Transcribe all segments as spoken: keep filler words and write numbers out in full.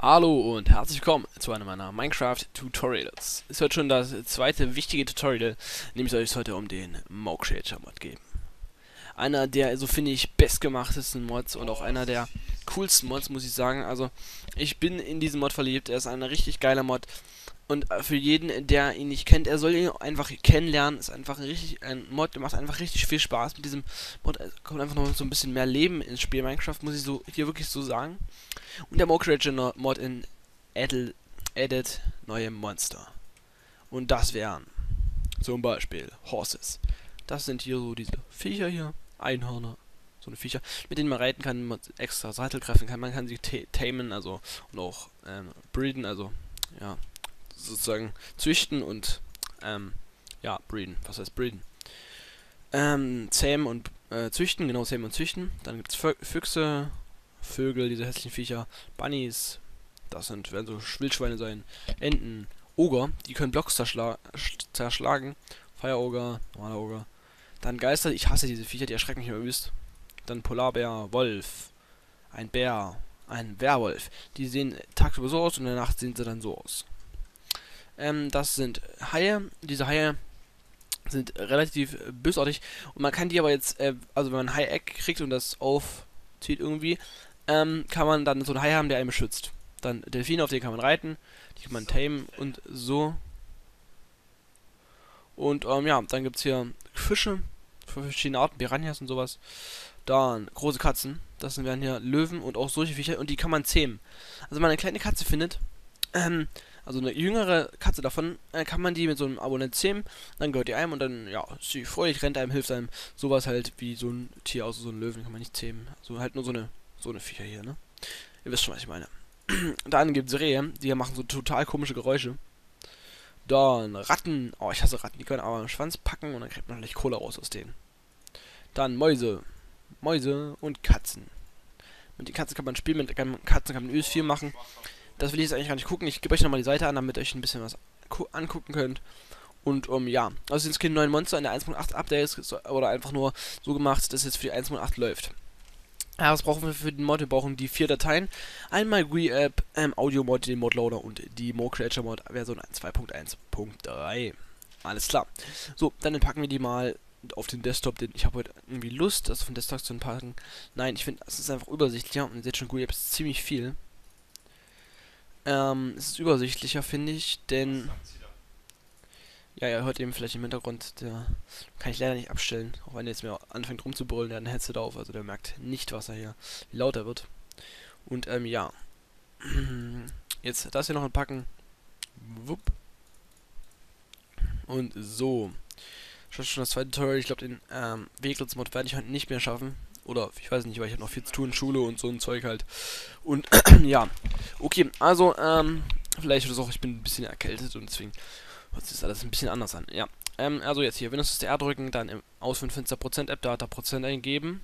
Hallo und herzlich willkommen zu einem meiner Minecraft-Tutorials. Ist heute schon das zweite wichtige Tutorial, nämlich soll ich es heute um den Mo'Creatures Mod geben. Einer der, so finde ich, bestgemachtesten Mods und auch einer der coolsten Mods, muss ich sagen. Also, ich bin in diesen Mod verliebt, er ist ein richtig geiler Mod. Und für jeden, der ihn nicht kennt, er soll ihn einfach kennenlernen. Ist einfach ein richtig, ein Mod, der macht einfach richtig viel Spaß mit diesem Mod. Es kommt einfach noch so ein bisschen mehr Leben ins Spiel Minecraft, muss ich so hier wirklich so sagen. Und der Mo'Creatures Mod in Edel, Edit neue Monster. Und das wären zum Beispiel Horses. Das sind hier so diese Viecher hier, Einhörner, so eine Viecher, mit denen man reiten kann, man extra Sattelkräfte kann, man kann sie tamen, also und auch ähm, breeden, also ja, sozusagen züchten und ähm, ja, breeden. Was heißt breeden? Ähm, zähmen und äh, züchten, genau, zähmen und züchten. Dann gibt es Füchse, Vögel, diese hässlichen Viecher, Bunnies, das sind, werden so Wildschweine sein, Enten, Oger, die können Blocks zerschla zerschlagen, Feueroger, normaler Oger, dann Geister, ich hasse diese Viecher, die erschrecken mich immer übelst, dann Polarbär, Wolf, ein Bär, ein Werwolf, die sehen tagsüber so aus und in der Nacht sehen sie dann so aus. Ähm, das sind Haie, diese Haie sind relativ äh, bösartig und man kann die aber jetzt, äh, also wenn man ein Hai-Egg kriegt und das auf zieht irgendwie, ähm, kann man dann so einen Hai haben, der einen beschützt. Dann Delfine, auf den kann man reiten, die kann man tamen und so. Und, ähm, ja, dann gibt's hier Fische, von verschiedenen Arten, Piranhas und sowas. Dann große Katzen, das sind dann hier Löwen und auch solche Viecher und die kann man zähmen. Also wenn man eine kleine Katze findet, ähm, also eine jüngere Katze davon, äh, kann man die mit so einem Abonnent zähmen, dann gehört die einem und dann, ja, sie freudig rennt einem, hilft einem. Sowas halt wie so ein Tier, außer so ein Löwen kann man nicht zähmen. Also halt nur so eine, so eine Viecher hier, ne? Ihr wisst schon, was ich meine. Dann gibt's Rehe, die machen so total komische Geräusche. Dann Ratten. Oh, ich hasse Ratten. Die können aber am Schwanz packen und dann kriegt man gleich Kohle raus aus denen. Dann Mäuse. Mäuse und Katzen. Mit den Katzen kann man spielen, mit Katzen kann man übelst viel machen. Das will ich jetzt eigentlich gar nicht gucken. Ich gebe euch nochmal die Seite an, damit ihr euch ein bisschen was angucken könnt. Und um, ja. Also sind es keine neuen Monster in der eins Punkt acht Updates oder einfach nur so gemacht, dass es jetzt für die eins Punkt acht läuft. Ja, was brauchen wir für den Mod? Wir brauchen die vier Dateien. Einmal G U I-App, ähm, Audio-Mod, den Mod-Loader und die Mo'Creatures Mod Version zwei Punkt eins Punkt drei. Alles klar. So, dann packen wir die mal auf den Desktop, denn ich habe heute irgendwie Lust, das von Desktop zu packen. Nein, ich finde, es ist einfach übersichtlicher und ihr seht schon, G U I-App ist ziemlich viel. Ähm, es ist übersichtlicher, finde ich, denn... Ja, ihr hört eben vielleicht im Hintergrund, der kann ich leider nicht abstellen. Auch wenn der jetzt mir anfängt rumzubrüllen, der hat ein Headset auf. Also der merkt nicht, was er hier, wie laut er wird. Und ähm, ja. Jetzt das hier noch anpacken. Wupp. Und so. Schon schon das zweite Tutorial. Ich glaube, den ähm, Vehicles Mod werde ich heute nicht mehr schaffen. Oder ich weiß nicht, weil ich habe noch viel zu tun, Schule und so ein Zeug halt. Und ja. Okay, also ähm, vielleicht ist es auch, ich bin ein bisschen erkältet und deswegen... Das ist alles ein bisschen anders an. Ja, ähm, also jetzt hier Windows-R drücken, dann im Auswahlfenster Prozent-App, da hat er Prozent eingeben.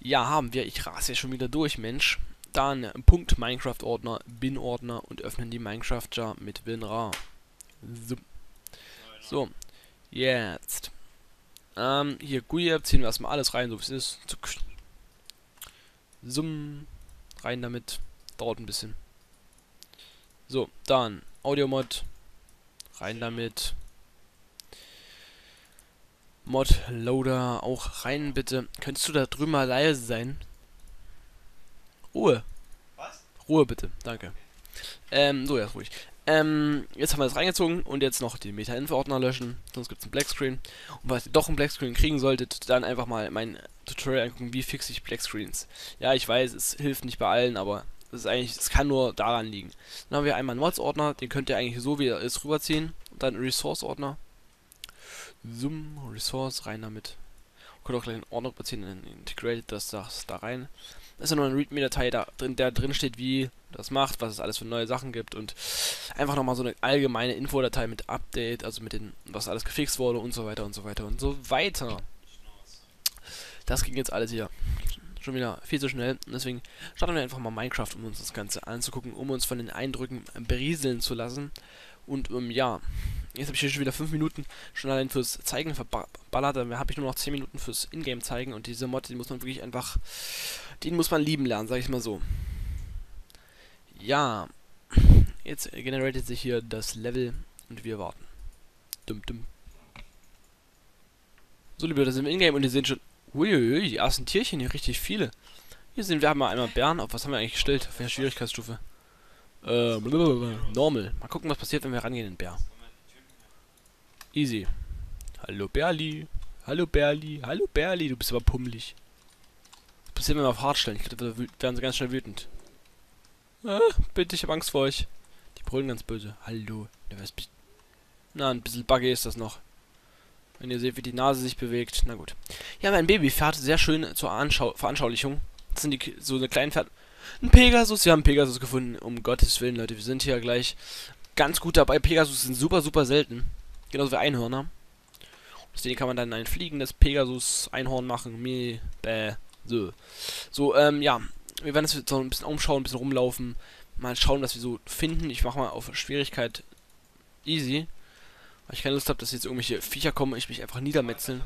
Ja, haben wir. Ich rase ja schon wieder durch, Mensch. Dann Punkt Minecraft-Ordner, Bin-Ordner und öffnen die Minecraft-Jar mit WinRAR. So. so, jetzt. Ähm, hier G U I-App, ziehen wir erstmal alles rein, so wie es ist. Zoom. Rein damit. Dauert ein bisschen. So, dann Audio-Mod. Rein damit. Mod-Loader auch rein, bitte. Könntest du da drüben mal leise sein? Ruhe. Was? Ruhe, bitte. Danke. Okay. Ähm, so, ja, ist ruhig. Ähm, jetzt haben wir das reingezogen und jetzt noch den Meta-Info-Ordner löschen. Sonst gibt es einen Blackscreen. Und falls ihr doch einen Blackscreen kriegen solltet, dann einfach mal mein Tutorial angucken, wie fixe ich Blackscreens. Ja, ich weiß, es hilft nicht bei allen, aber... Das ist eigentlich, es kann nur daran liegen. Dann haben wir einmal einen Mods-Ordner, den könnt ihr eigentlich so wie er ist rüberziehen. Und dann Resource-Ordner. Zoom, Resource, rein damit. Ihr könnt auch gleich einen Ordner rüberziehen, dann integrated das, das da rein. Da ist ja noch eine README-Datei, da drin, der drin steht, wie das macht, was es alles für neue Sachen gibt. Und einfach nochmal so eine allgemeine Infodatei mit Update, also mit den, was alles gefixt wurde und so weiter und so weiter und so weiter. Das ging jetzt alles hier. Schon wieder viel zu schnell. Und deswegen starten wir einfach mal Minecraft, um uns das Ganze anzugucken, um uns von den Eindrücken berieseln zu lassen. Und ähm, ja, jetzt habe ich hier schon wieder fünf Minuten schon allein fürs Zeigen verballert. Dann habe ich nur noch zehn Minuten fürs Ingame zeigen. Und diese Mod, den muss man wirklich einfach, den muss man lieben lernen, sage ich mal so. Ja, jetzt generiert sich hier das Level und wir warten. Dum, dum. So, liebe Leute, sind wir in-game und ihr seht schon, uiuiui, die ersten Tierchen hier, richtig viele. Hier sehen wir einmal einmal Bären. Auf was haben wir eigentlich gestellt? Auf welcher Schwierigkeitsstufe? Äh, normal. Mal gucken, was passiert, wenn wir rangehen in den Bär. Easy. Hallo Berli. Hallo Berli. Hallo Berli. Du bist aber pummelig. Was passiert, wenn wir auf hart stellen? Ich glaube, da werden sie ganz schnell wütend. Ah, bitte, ich habe Angst vor euch. Die brüllen ganz böse. Hallo. Na, ein bisschen buggy ist das noch. Wenn ihr seht, wie die Nase sich bewegt. Na gut. Hier haben wir ein Babypferd. Sehr schön zur Anschau Veranschaulichung. Das sind die, so eine kleine Pferd... Ein Pegasus. Wir haben Pegasus gefunden. Um Gottes Willen, Leute. Wir sind hier gleich ganz gut dabei. Pegasus sind super, super selten. Genauso wie Einhörner. Aus denen kann man dann ein fliegendes Pegasus-Einhorn machen. Meh, bäh, so. So, ähm, ja. Wir werden jetzt so ein bisschen umschauen, ein bisschen rumlaufen. Mal schauen, was wir so finden. Ich mache mal auf Schwierigkeit easy. Weil ich keine Lust habe, dass jetzt irgendwelche Viecher kommen. Ich mich einfach niedermetzeln.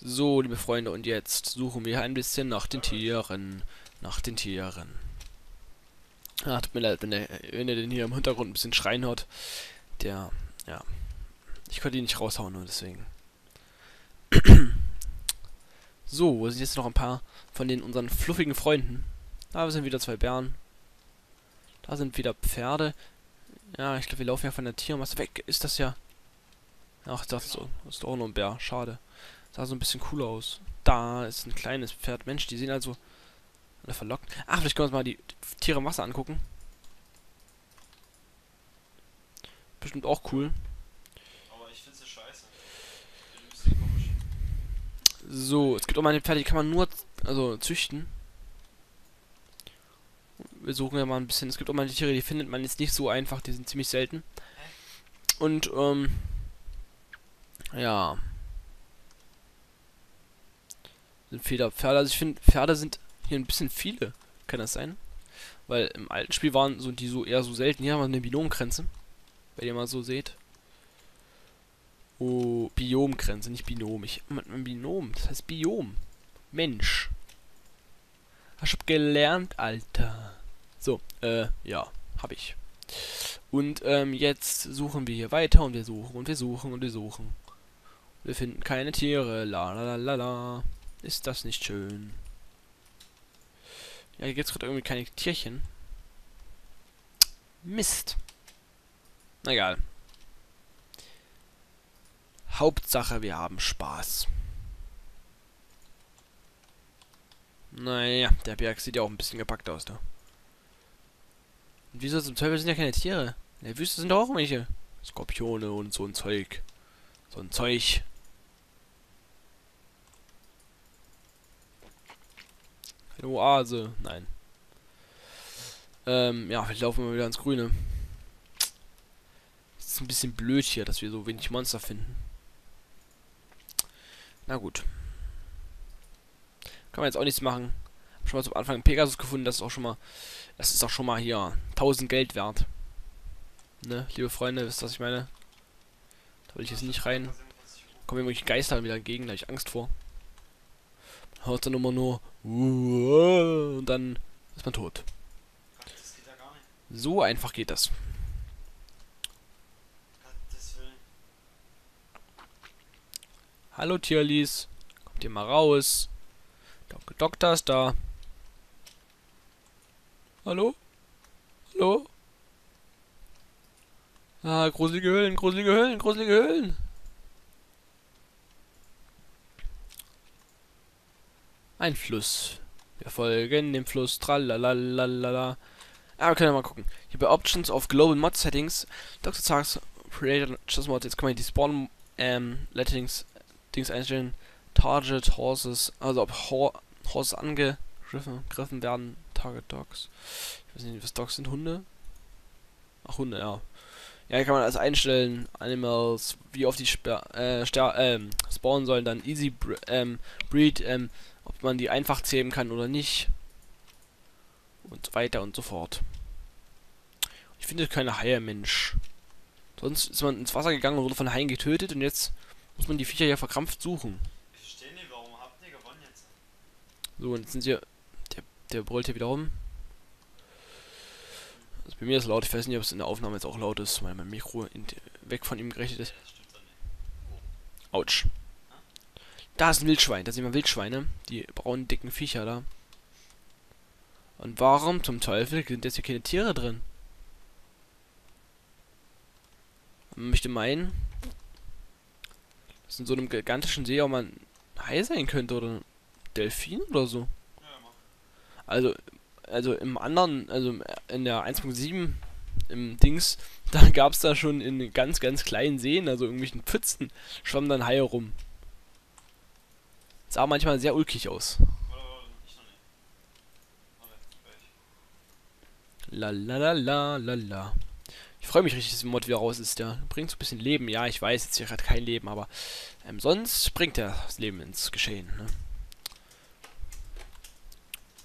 So, liebe Freunde. Und jetzt suchen wir ein bisschen nach den Tieren. Nach den Tieren. Ach, tut mir leid, wenn, der, wenn ihr den hier im Hintergrund ein bisschen schreien hört. Der, ja. Ich konnte ihn nicht raushauen, nur deswegen. So, wo sind jetzt noch ein paar von den unseren fluffigen Freunden? Da sind wieder zwei Bären. Da sind wieder Pferde. Ja, ich glaube, wir laufen ja von der Tiermasse weg. Ist das ja... Ach, das ist, das ist auch noch ein Bär. Schade. Sah so ein bisschen cooler aus. Da ist ein kleines Pferd. Mensch, die sehen also... Oder verlockt. Ach, vielleicht können wir uns mal die Tiere im Wasser angucken. Bestimmt auch cool. So, es gibt auch mal eine Pferde, die kann man nur also züchten. Wir suchen ja mal ein bisschen. Es gibt auch mal die Tiere, die findet man jetzt nicht so einfach. Die sind ziemlich selten. Und, ähm... ja. Sind Federpferde. Also ich finde, Pferde sind hier ein bisschen viele. Kann das sein? Weil im alten Spiel waren so die so eher so selten. Hier haben wir eine Binomgrenze. Wenn ihr mal so seht. Oh, Biomgrenze, nicht Binom. Ich mein Binom, das heißt Biom. Mensch. Hast du gelernt, Alter. So, äh, ja, hab ich. Und, ähm, jetzt suchen wir hier weiter und wir suchen und wir suchen und wir suchen. Wir finden keine Tiere. La la la la la. Ist das nicht schön? Ja, hier gibt's gerade irgendwie keine Tierchen. Mist. Na egal. Hauptsache, wir haben Spaß. Naja, der Berg sieht ja auch ein bisschen gepackt aus, da. Und wieso zum Teufel sind ja keine Tiere? In der Wüste sind doch auch welche. Skorpione und so ein Zeug. So ein Zeug. Eine Oase. Nein. Ähm, ja, wir laufen mal wieder ins Grüne. Ist ein bisschen blöd hier, dass wir so wenig Monster finden. Na gut. Kann man jetzt auch nichts machen. Hab schon mal zum Anfang einen Pegasus gefunden, das ist auch schon mal... Das ist auch schon mal hier tausend Geld wert. Ne, liebe Freunde, wisst ihr, was ich meine? Da will ich jetzt nicht rein. Kommen irgendwelche Geister wieder entgegen, da habe ich Angst vor. Man haut dann immer nur... Und dann ist man tot. So einfach geht das. Hallo Tierlis, kommt ihr mal raus. Doktor Doktor ist da. Hallo? Hallo? Ah, gruselige Höhlen, gruselige Höhlen, gruselige Höhlen. Ein Fluss. Wir folgen dem Fluss. Tralalalala. Ah, wir können ja mal gucken. Hier bei Options auf Global Mod Settings. Doktor Zhark's Creatures Mod. Jetzt kann man die Spawn ähm, Lettings Dings einstellen, Target Horses, also ob Ho Horses angegriffen werden, Target Dogs. Ich weiß nicht, was Dogs sind, Hunde? Ach, Hunde, ja. Ja, hier kann man alles einstellen, Animals, wie oft die Sper äh, Ster ähm, spawnen sollen, dann Easy Bre ähm, Breed, ähm, ob man die einfach zähmen kann oder nicht. Und so weiter und so fort. Ich finde keine Haie, Mensch. Sonst ist man ins Wasser gegangen und wurde von Haien getötet und jetzt muss man die Viecher ja verkrampft suchen. Ich verstehe nicht, warum habt ihr gewonnen jetzt? So, und jetzt sind sie... Der, der brüllt hier wieder rum. Bei mir ist es laut, ich weiß nicht, ob es in der Aufnahme jetzt auch laut ist, weil mein Mikro weg von ihm gerichtet ist. Autsch. Da ist ein Wildschwein, da sehen wir Wildschweine, die braunen dicken Viecher da. Und warum zum Teufel sind jetzt hier keine Tiere drin? Man möchte meinen, dass in so einem gigantischen See auch mal ein Hai sein könnte oder ein Delfin oder so. Also, also im anderen, also in der eins Punkt sieben im Dings, da gab es da schon in ganz, ganz kleinen Seen, also irgendwelchen Pfützen, schwammen dann Haie rum. Sah manchmal sehr ulkig aus. La la la la la la. Ich freue mich richtig, dass der Mod wieder raus ist. Der bringt so ein bisschen Leben. Ja, ich weiß, jetzt hier gerade kein Leben, aber ähm, sonst bringt er das Leben ins Geschehen, ne?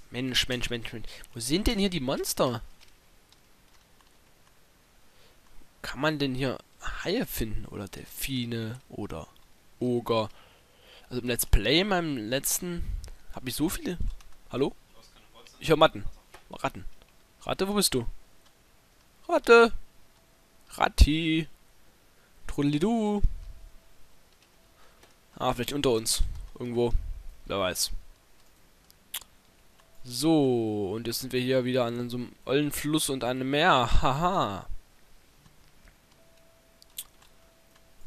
Mensch, Mensch, Mensch, Mensch. Wo sind denn hier die Monster? Kann man denn hier Haie finden? Oder Delfine? Oder Oger? Also im Let's Play, in meinem letzten... Habe ich so viele? Hallo? Ich höre Matten. Ratten. Ratte, wo bist du? Ratte! Ratti! Trudelidu! Ah, vielleicht unter uns. Irgendwo. Wer weiß. So, und jetzt sind wir hier wieder an so einem ollen Fluss und einem Meer. Haha.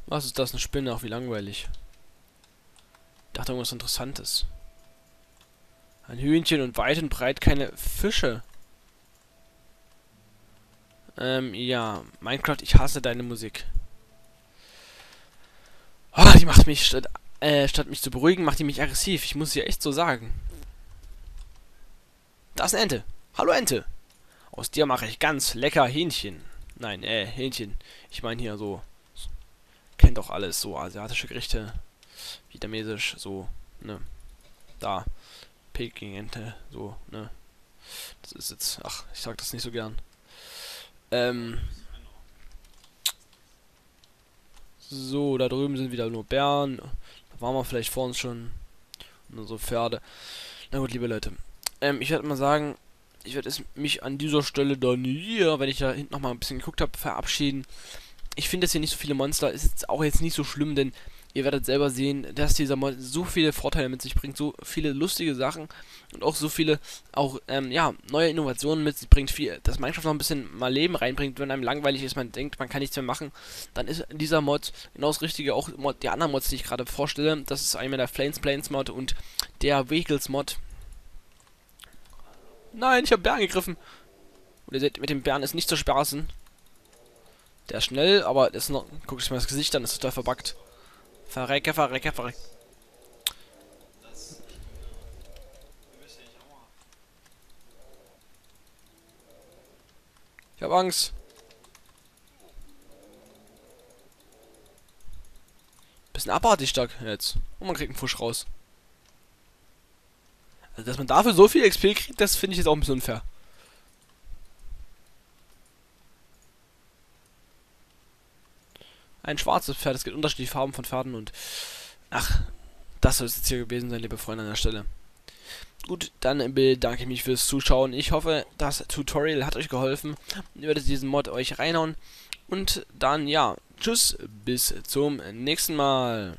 Was ist das? Eine Spinne? Auch wie langweilig. Ich dachte irgendwas Interessantes. Ein Hühnchen und weit und breit keine Fische. Ähm, ja. Minecraft, ich hasse deine Musik. Oh, die macht mich, statt, äh, statt mich zu beruhigen, macht die mich aggressiv. Ich muss sie echt so sagen. Das ist eine Ente. Hallo Ente. Aus dir mache ich ganz lecker Hähnchen. Nein, äh, Hähnchen. Ich meine hier so. Kennt doch alles. So asiatische Gerichte. Vietnamesisch. So, ne. Da. Peking-Ente. So, ne. Das ist jetzt... Ach, ich sag das nicht so gern. Ähm. So, da drüben sind wieder nur Bären. Da waren wir vielleicht vor uns schon. Und unsere Pferde. Na gut, liebe Leute. Ähm, ich werde mal sagen, ich werde mich an dieser Stelle dann hier, wenn ich da hinten nochmal ein bisschen geguckt habe, verabschieden. Ich finde, dass hier nicht so viele Monster ist jetzt auch jetzt nicht so schlimm, denn ihr werdet selber sehen, dass dieser Mod so viele Vorteile mit sich bringt, so viele lustige Sachen und auch so viele, auch, ähm, ja, neue Innovationen mit sich bringt, viel, dass Minecraft noch ein bisschen mal Leben reinbringt, wenn einem langweilig ist, man denkt, man kann nichts mehr machen, dann ist dieser Mod genau das Richtige, auch Mod, die anderen Mods, die ich gerade vorstelle, das ist einmal der Flamesplanes Mod und der Vehicles Mod. Nein, ich habe Bären gegriffen. Und ihr seht, mit dem Bären ist nicht zu spaßen. Der ist schnell, aber ist noch... Guckt euch mal das Gesicht an, ist total verbuggt. Verrecke, verrecke, verrecke. Ich habe Angst. Bisschen abartig stark jetzt. Und man kriegt einen Fusch raus. Also, dass man dafür so viel X P kriegt, das finde ich jetzt auch ein bisschen unfair. Ein schwarzes Pferd, es gibt unterschiedliche Farben von Pferden und... Ach, das soll es jetzt hier gewesen sein, liebe Freunde, an der Stelle. Gut, dann bedanke ich mich fürs Zuschauen. Ich hoffe, das Tutorial hat euch geholfen. Ihr werdet diesen Mod euch reinhauen. Und dann, ja, tschüss, bis zum nächsten Mal.